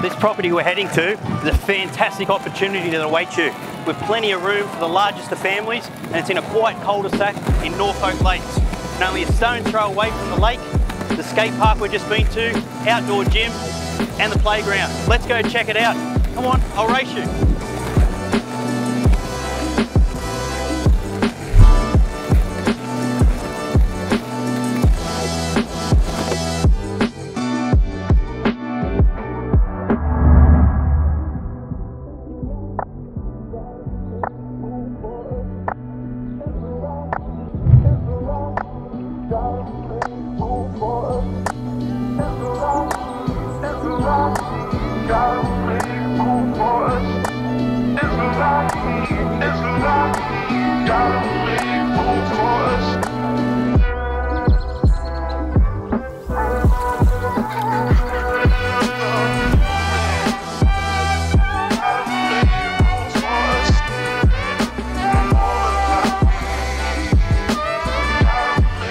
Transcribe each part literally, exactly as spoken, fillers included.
This property we're heading to is a fantastic opportunity that awaits you, with plenty of room for the largest of families, and it's in a quiet cul-de-sac in North Oak Lakes. And only a stone throw away from the lake, the skate park we've just been to, outdoor gym and the playground. Let's go check it out. Come on, I'll race you.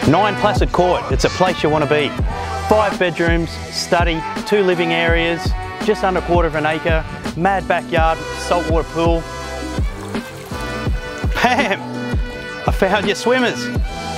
Nine Placid Court, it's a place you want to be. Five bedrooms, study, two living areas, just under a quarter of an acre, mad backyard, saltwater pool. Bam! I found your swimmers.